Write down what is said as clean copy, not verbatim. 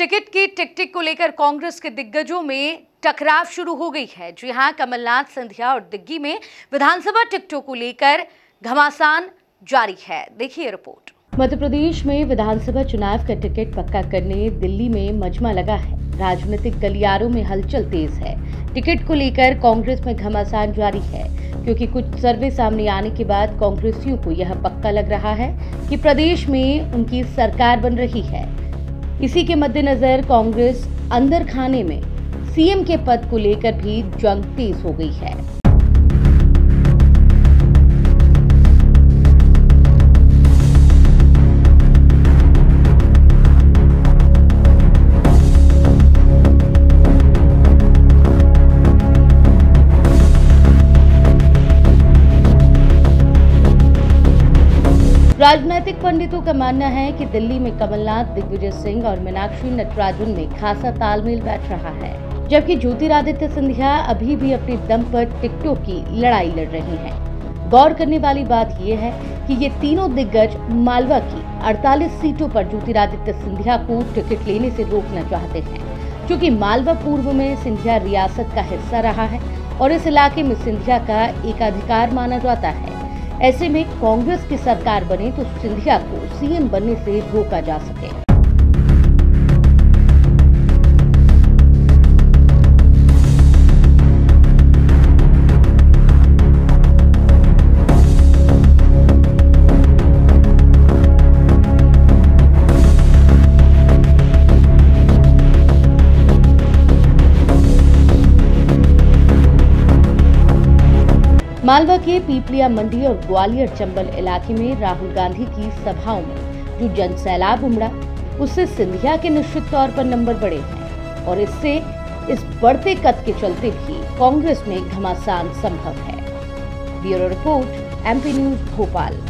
Ticket की टिक-टिक को लेकर कांग्रेस के दिग्गजों में टकराव शुरू हो गई है। जी हां, कमलनाथ, सिंधिया और दिग्गी में विधानसभा टिकटों को लेकर घमासान जारी है। देखिए रिपोर्ट। मध्य प्रदेश में विधानसभा चुनाव का टिकट पक्का करने दिल्ली में मजमा लगा है। राजनीतिक गलियारों में हलचल तेज है। टिकट को लेकर कांग्रेस में घमासान जारी है, क्योंकि कुछ सर्वे सामने आने के बाद कांग्रेसियों को यह पक्का लग रहा है कि प्रदेश में उनकी सरकार बन रही है। इसी के मद्देनजर कांग्रेस अंदर खाने में सीएम के पद को लेकर भी जंग तेज हो गई है। राजनीतिक पंडितों का मानना है कि दिल्ली में कमलनाथ, दिग्विजय सिंह और मीनाक्षी नटराजन में खासा तालमेल बैठ रहा है, जबकि ज्योतिरादित्य सिंधिया अभी भी अपने दम पर टिकटों की लड़ाई लड़ रहे हैं। गौर करने वाली बात यह है कि ये तीनों दिग्गज मालवा की 48 सीटों पर ज्योतिरादित्य सिंधिया को टिकट लेने से रोकना चाहते हैं, क्योंकि मालवा पूर्व में सिंधिया रियासत का हिस्सा रहा है और इस इलाके में सिंधिया का एकाधिकार माना जाता है। ऐसे में कांग्रेस की सरकार बने तो सिंधिया को सीएम बनने से रोका जा सके। मालवा के पीपलिया मंडी और ग्वालियर चंबल इलाके में राहुल गांधी की सभाओं में जो जन सैलाब उमड़ा, उससे सिंधिया के निश्चित तौर पर नंबर बढ़े हैं और इससे इस बढ़ते कद के चलते भी कांग्रेस में घमासान संभव है। Bureau report, MP news, Bhopal.